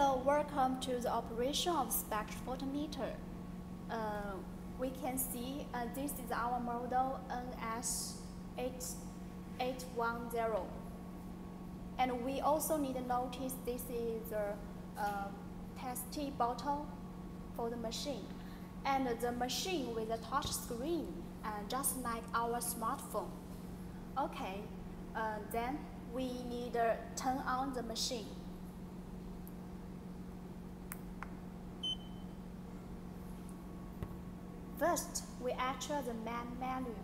Hello, welcome to the operation of spectrophotometer. We can see this is our model NS8810. And we also need to notice this is a test tube bottle for the machine. And the machine with a touch screen, just like our smartphone. Okay, then we need to turn on the machine. First, we enter the main menu.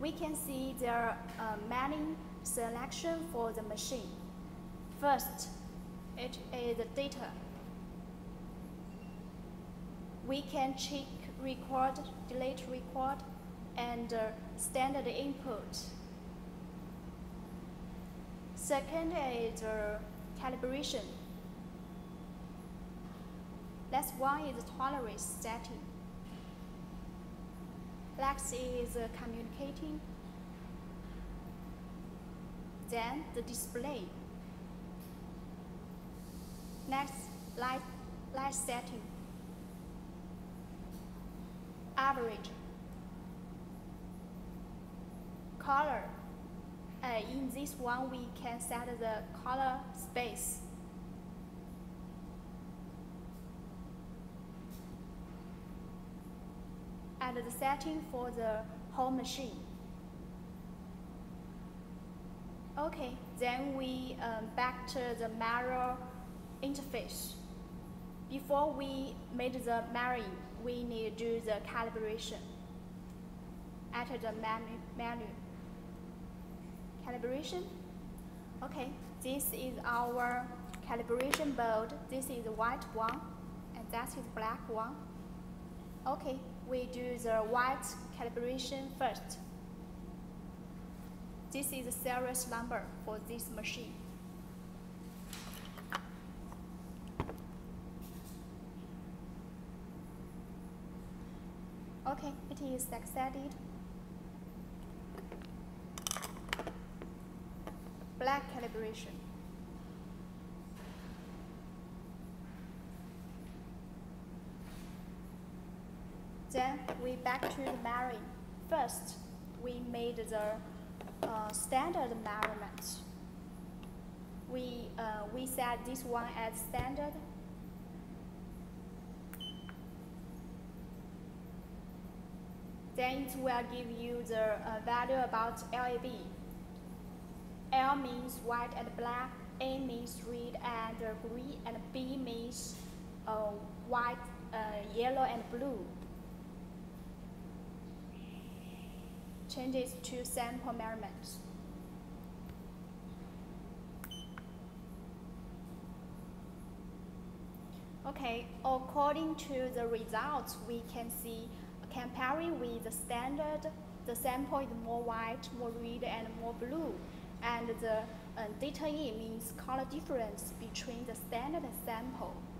We can see there are many selections for the machine. First, it is the data. We can check record, delete record, and standard input. Second is calibration. Last one is tolerance setting. Next is communicating. Then the display. Next, light setting. Average. Color. In this one, we can set the color space. And the setting for the whole machine. Okay, then we back to the mirror interface. Before we made the mirroring, we need to do the calibration. Enter the menu. Calibration. Okay, this is our calibration board. This is the white one, and that is the black one. Okay, we do the white calibration first. This is the serial number for this machine. Okay, it is succeeded. Black calibration. Then we back to the mirroring. First, we made the standard measurement. We set this one as standard. Then it will give you the value about LAB. L means white and black, A means red and green, and B means white, yellow and blue. Changes to sample measurements. Okay, according to the results, we can see comparing with the standard, the sample is more white, more red, and more blue. And the data means color difference between the standard and sample.